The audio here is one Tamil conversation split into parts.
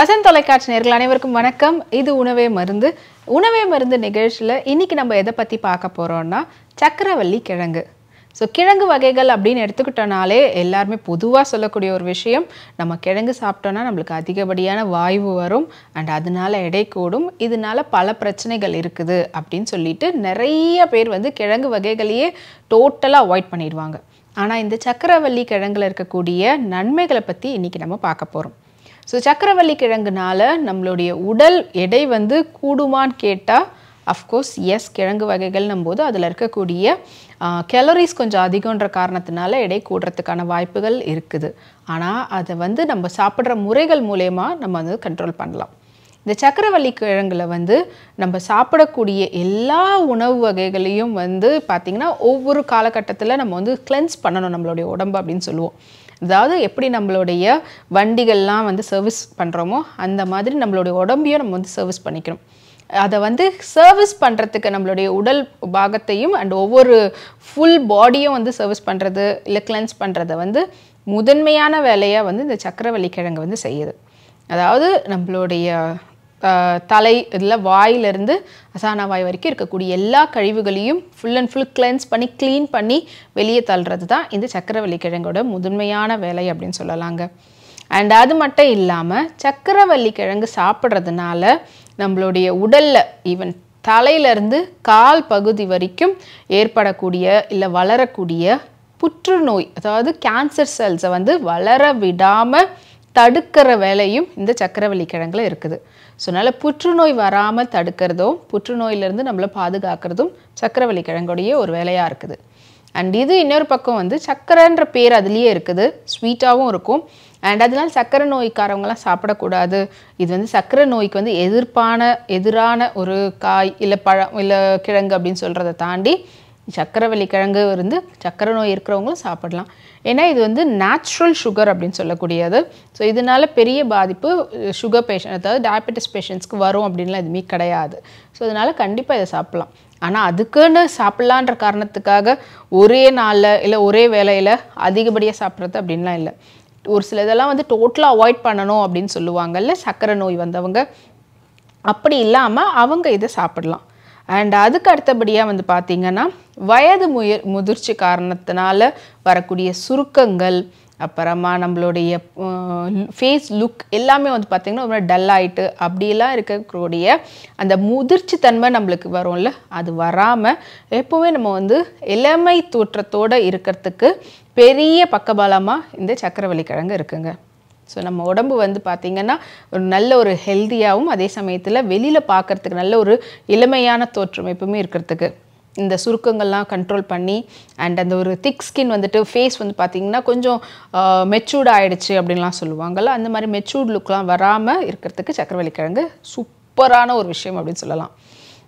வசந்த் தொலைக்காட்சி நேயர்கள் அனைவருக்கும் வணக்கம். இது உணவே மருந்து. உணவே மருந்து நிகழ்ச்சியில இன்னைக்கு நம்ம எதை பத்தி பார்க்க போறோம்னா சக்கரவள்ளி கிழங்கு. சோ கிழங்கு வகைகள் அப்படினு எடுத்துக்கிட்டனாலே எல்லாரும் பொதுவா சொல்லக்கூடிய ஒரு விஷயம் நம்ம கிழங்கு சாப்பிட்டோம்னா நமக்கு அதிகபடியான வாய்வு வரும் and அதனால எடை கூடும். இதனால பல பிரச்சனைகள் இருக்குது அப்படினு சொல்லிட்டு நிறைய பேர் வந்து கிழங்கு வகைகளையே டோட்டலா அவாய்ட் பண்ணிடுவாங்க. ஆனா இந்த சக்கரவள்ளி கிழங்குல இருக்கக்கூடிய நன்மைகளை பத்தி இன்னைக்கு நம்ம பார்க்க போறோம். So சக்கரவள்ளி கிழங்குனால நம்மளுடைய உடல் எடை வந்து கூடுமான்னு கேட்டா of course yes கிழங்கு வகைகள் நம்போது அதுல இருக்கக்கூடிய calories கொஞ்சம் அதிகம்ன்ற காரணத்தினால எடை கூடுறதுக்கான வாய்ப்புகள் இருக்குது. ஆனா அது வந்து நம்ம சாப்பிடுற முறைகள் மூலமா நம்ம வந்து கண்ட்ரோல் பண்ணலாம். இந்த சக்கரவள்ளி கிழங்குல வந்து நம்ம சாப்பிடக்கூடிய எல்லா உணவு வகைகளையும் வந்து பாத்தீங்கன்னா ஒவ்வொரு காலகட்டத்துல நம்ம வந்து cleanse பண்ணனும் நம்மளுடைய உடம்பு அப்படினு சொல்லுவோம். அதாவது எப்படி நம்மளுடைய வண்டிகள்லாம் வந்து சர்வீஸ் பண்றோமோ அந்த மாதிரி நம்மளுடைய உடம்பியை நம்ம வந்து சர்வீஸ் பண்ணிக்கணும். அத வந்து சர்வீஸ் பண்றதுக்கு நம்மளுடைய உடல் பாகத்தையும் and ஒவ்வொரு full bodyயும் வந்து சர்வீஸ் பண்றது இல்ல cleanse பண்றது வந்து முதன்மையான வேலையா வந்து இந்த சக்கரவள்ளி கிழங்கு வந்து செய்யுது. அதாவது நம்மளுடைய தலை இல்ல வாயில இருந்து அசானா வாய் வரைக்கும் இருக்கக்கூடிய எல்லா கழிவுகளையும் full and full cleanse பண்ணி clean பண்ணி வெளியே தள்ளிறது தான் இந்த சக்கரவள்ளி கிழங்கோட முதன்மையான வேலை அப்படினு சொல்லலாங்க. and அது மட்டும் இல்லாம சக்கரவள்ளி கிழங்கு சாப்பிடுறதுனால நம்மளுடைய உடல்ல ஈவன் தலையில இருந்து கால் பகுதி வரைக்கும் ஏற்படக்கூடிய இல்ல வளரக்கூடிய புற்று நோய் அதாவது கேன்சர் செல்ஸ் வந்து வளர விடாம தடுக்கற வேலையும் இந்த சக்கரவள்ளி கிழங்குல இருக்குது. சோனால புற்று நோய் வராம தடுக்கிறதோ புற்று நோயில இருந்து நம்மள பாதுகாக்கிறதும் சக்கரவள்ளி கிழங்கோட ஒரு வேலையா இருக்குது. and இது இன்னொரு பக்கம் வந்து சக்கரன்ற பேர் அதுலயே இருக்குது. ஸ்வீட்டாவும் இருக்கும். and அதனால சக்கரை நோய்க்காரவங்கலாம் சாப்பிட கூடாது. இது வந்து சக்கரை நோய்க்கு வந்து எதிரான ஒரு காய் இல்ல பழம் இல்ல கிழங்கு அப்படினு சொல்றதை தாண்டி சக்கரவள்ளி கிழங்கு இருந்து சக்கரை நோய் இருக்குறவங்களும் சாப்பிடலாம். ஏனா இது வந்து நேச்சுரல் சுகர் அப்படினு சொல்லக்கூடியது. சோ இதனால பெரிய பாதிப்பு சுகர் பேஷண்ட் அதாவது டயபெட்டிஸ் பேஷண்ட்ஸ்க்கு வரும் அப்படினலாம் இதுமே கிடையாது. சோ அதனால கண்டிப்பா இத சாப்பிடலாம். ஆனா அதுக்குன்னு சாப்பிடலாம்ன்ற காரணத்துக்காக ஒரே நாள்ல இல்ல ஒரே வேளையில அதிகபடியா சாப்பிறது அப்படினலாம் இல்ல. ஒரு சில இதெல்லாம் வந்து டோட்டலா அவாய்ட் பண்ணனும் அப்படினு சொல்லுவாங்கல்ல சக்கரை நோய் வந்தவங்க. அப்படி இல்லாம அவங்க இத சாப்பிடலாம். and அதுக்கு அடுத்தபடியா வந்து பாத்தீங்கன்னா வயது முதிர்ச்சி காரணத்தினால வரக்கூடிய சுருக்கங்கள் அப்புறமா நம்மளுடைய ஃபேஸ் லுக் எல்லாமே வந்து பாத்தீங்கன்னா ரொம்ப டல் ஆயிட்டு அப்படி எல்லாம் இருக்கக்கூடிய அந்த முதிர்ச்சி தன்மை நமக்கு வரும்ல அது வராம எப்பவுமே நம்ம வந்து இளமை தோற்றத்தோட இருக்கிறதுக்கு பெரிய பக்கபலமா இந்த சக்கரவள்ளி கிழங்கு இருக்குங்க. சோ நம்ம உடம்பு வந்து பாத்தீங்கன்னா ஒரு நல்ல ஒரு ஹெல்தியாவும் அதே சமயத்துல வெளியில பார்க்கிறதுக்கு நல்ல ஒரு இளமையான தோற்றம் எப்பவுமே இருக்குிறதுக்கு இந்த சுருக்கங்கள்லாம் கண்ட்ரோல் பண்ணி and அந்த ஒரு திக் ஸ்கின் வந்துட்டு ஃபேஸ் வந்து பாத்தீங்கன்னா கொஞ்சம் மெச்சூர்ட் ஆயிடுச்சு அப்படிலாம் சொல்லுவாங்கல அந்த மாதிரி மெச்சூர்ட் லுக்லாம் வராம இருக்குிறதுக்கு சக்கரவள்ளி கிழங்கு சூப்பரான ஒரு விஷயம் அப்படினு சொல்லலாம்.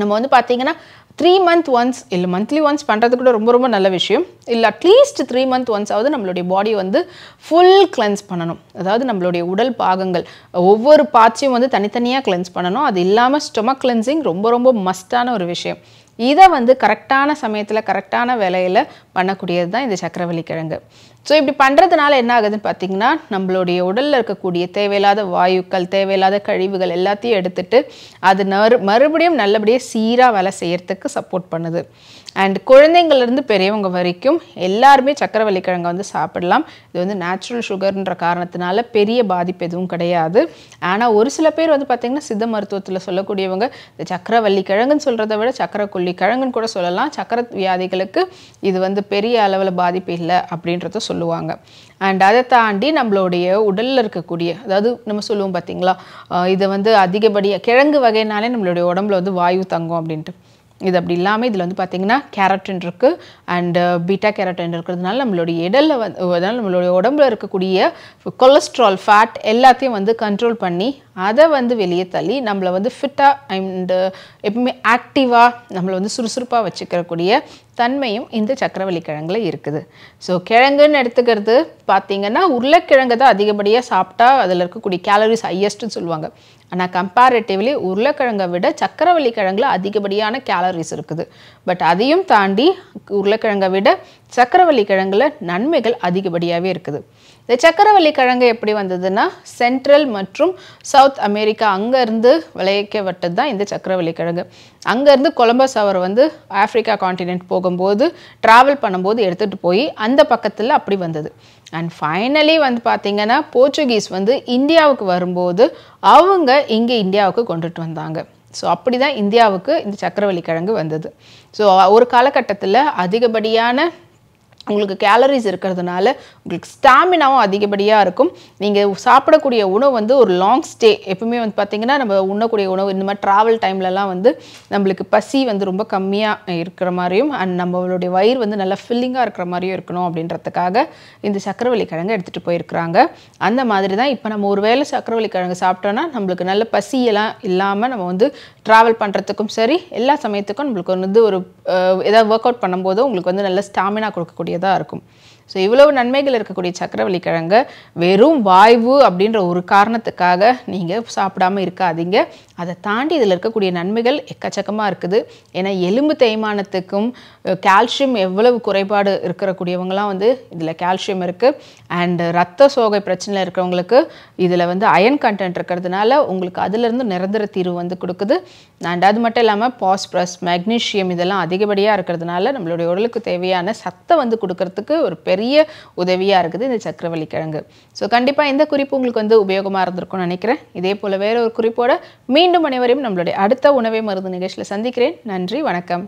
நம்ம வந்து பாத்தீங்கன்னா 3 month once இல்ல monthly once பண்றது கூட ரொம்ப ரொம்ப நல்ல விஷயம். இல்ல at least 3 month once ஆவது நம்மளுடைய பாடி வந்து full cleanse பண்ணனும். அதாவது நம்மளுடைய உடல் பாகங்கள் ஒவ்வொரு பார்ட்ஸையும் வந்து தனித்தனியா cleanse பண்ணனும். அது இல்லாம stomach cleansing ரொம்ப ரொம்ப மஸ்டான ஒரு விஷயம். இத வந்து கரெக்ட்டான சமயத்துல கரெக்ட்டான வேளையில பண்ணக்கூடியது தான் இந்த சக்கரவள்ளி கிழங்கு. சோ இப்படி பண்றதுனால என்ன ஆகுதுன்னு பாத்தீங்கன்னா நம்மளுடைய உடல்ல இருக்கக்கூடிய தேவையில்லாத வாயுக்கள் தேவையில்லாத கழிவுகள் எல்லாத்தையும் எடுத்துட்டு அது மறுபடியும் நல்லபடியா சீரா வேலை செய்யிறதுக்கு சப்போர்ட் பண்ணுது. and குழந்தைகள் இருந்து பெரியவங்க வரைக்கும் எல்லாரும் சக்கரவள்ளி கிழங்கு வந்து சாப்பிடலாம். இது வந்து நேச்சுரல் சுகர்ன்ற காரணத்தினால பெரிய பாதிப்பு எதுவும் கிடையாது. ஆனா ஒரு சில பேர் வந்து பாத்தீங்கன்னா சித்த மருத்துவத்துல சொல்லக்கூடியவங்க இந்த சக்கரவள்ளி கிழங்குன்னு சொல்றதை விட சக்கரவள்ளி கிழங்குன்னு கூட சொல்லலாம். சக்கர வியாதிகளுக்கு இது வந்து பெரிய அளவுல பாதிப்பு இல்ல அப்படின்றத சொல்லுவாங்க. and அதை தாண்டி நம்மளுடைய உடல்ல இருக்கக்கூடிய அதாவது நம்ம சொல்லுவோம் பாத்தீங்களா இது வந்து அதிகபடியா கிழங்கு வகைனாலே நம்மளுடைய உடம்புல வந்து வாயு தங்கும் அப்படினு. இது அப்படி இல்லாம இதுல வந்து பாத்தீங்கன்னா கரோட்டின் இருக்கு and பீட்டா கரோட்டின் இருக்குதுனால நம்மளுடைய எடல்ல வந்து நம்மளுடைய உடம்புல இருக்க கூடிய cholesterol fat எல்லாத்தையும் வந்து கண்ட்ரோல் பண்ணி அத வந்து வெளிய தள்ளி நம்மள வந்து ஃபிட்டா and எப்பவுமே ஆக்டிவா நம்மள வந்து சுறுசுறுப்பா வச்சிக்கிற கூடிய தன்மையும் இந்த சக்கரவள்ளி கிழங்குல இருக்குது. சோ கிழங்குன்னு எடுத்துக்கிறது பாத்தீங்கன்னா உருளைக்கிழங்கு தான் அதிகபடியா சாப்பிட்டா அதுல இருக்க கூடிய calories highest னு சொல்வாங்க. ஆனா comparatively உருளைக்கிழங்கை விட சக்கரவள்ளி கிழங்குல அதிகபடியான calories இருக்குது. பட் அதையும் தாண்டி உருளைக்கிழங்கை விட சக்கரவள்ளி கிழங்குல நன்மைகள் அதிகபடியாவே இருக்குது. இந்த சக்கரவள்ளி கிழங்கு எப்படி வந்ததுன்னா சென்ட்ரல் மற்றும் சவுத் அமெரிக்கா அங்க இருந்து விளைவிக்கப்பட்டது தான் இந்த சக்கரவள்ளி கிழங்கு. அங்க இருந்து கொலம்பஸ் அவர் வந்து ஆப்பிரிக்கா கான்டினென்ட் போகும்போது டிராவல் பண்ணும்போது எடுத்துட்டு போய் அந்த பக்கத்துல அப்படி வந்தது. And finally வந்து பாத்தீங்கன்னா போர்ச்சுகீஸ் வந்து இந்தியாவுக்கு வரும்போது அவங்க இங்க இந்தியாவுக்கு கொண்டுட்டு வந்தாங்க. சோ அப்படிதான் இந்தியாவுக்கு இந்த சக்கரவள்ளி கிழங்கு வந்தது. சோ ஒரு காலகட்டத்துல அதிகபடியான உங்களுக்கு calories இருக்குதுனால உங்களுக்கு ஸ்டாமினாவும் அதிகபடியா இருக்கும். நீங்க சாப்பிடக்கூடிய உணவு வந்து ஒரு லாங் ஸ்டே எப்பவுமே வந்து பாத்தீங்கன்னா நம்ம உண்ணக்கூடிய உணவு இந்த மாதிரி டிராவல் டைம்ல எல்லாம் வந்து நமக்கு பசி வந்து ரொம்ப கம்மியா இருக்கிற மாதிரியும் and நம்மளுடைய வயிறு வந்து நல்ல ஃபில்லிங்கா இருக்கிற மாதிரியும் இருக்கணும் அப்படின்றதுக்காக இந்த சக்கரவள்ளி கிழங்கு எடுத்துட்டு போய் இருக்காங்க. அந்த மாதிரி தான் இப்போ நம்ம ஒருவேளை சக்கரவள்ளி கிழங்கு சாப்பிட்டோம்னா நமக்கு நல்ல பசி எல்லாம் இல்லாம நம்ம வந்து டிராவல் பண்றதுக்கும் சரி எல்லா சமயத்துக்கும் நமக்கு வந்து ஒரு ஏதாவது வொர்க் அவுட் பண்ணும்போது உங்களுக்கு வந்து நல்ல ஸ்டாமினா கொடுக்கக்கூடிய So, இவ்வளவு நன்மைகள் இருக்கக்கூடிய சக்கரவள்ளி கிழங்கு வெறும் வாய்வு அப்படிங்கற ஒரு காரணத்துக்காக நீங்க சாப்பிடாம இருக்காதீங்க. அதை தாண்டி இதில இருக்கக்கூடிய நன்மைகள் எக்கச்சக்கமா இருக்குது. ஏனா எலும்பு தேய்மானத்துக்கும் கால்சியம் எவ்வளவு குறைபாடு இருக்கற கூடியவங்கலாம் வந்து இதில கால்சியம் இருக்கு and இரத்த சோகை பிரச்சனை இருக்கவங்களுக்கு இதில வந்து அயன் கண்டென்ட் இருக்குதுனால உங்களுக்கு அதில இருந்து நிரந்தர தீர்வு வந்து கொடுக்குது. and அது மட்டும் இல்லாம பாஸ்பரஸ், மக்னீசியம் இதெல்லாம் அதிகபடியா இருக்குதுனால நம்மளுடைய உடலுக்கு தேவையான சத்தை வந்து கொடுக்கிறதுக்கு ஒரு பெரிய உதவியா இருக்குது இந்த சக்கரவள்ளி கிழங்கு. சோ கண்டிப்பா இந்த குறிப்பு உங்களுக்கு வந்து உபயோகமா இருந்திருக்கும்னு நினைக்கிறேன். இதே போல வேற ஒரு குறிப்போட மீண்டும் அனைவரையும் நம்மளுடைய அடுத்த உணவே மருந்து நிகழ்ச்சியில சந்திக்கிறேன். நன்றி, வணக்கம்.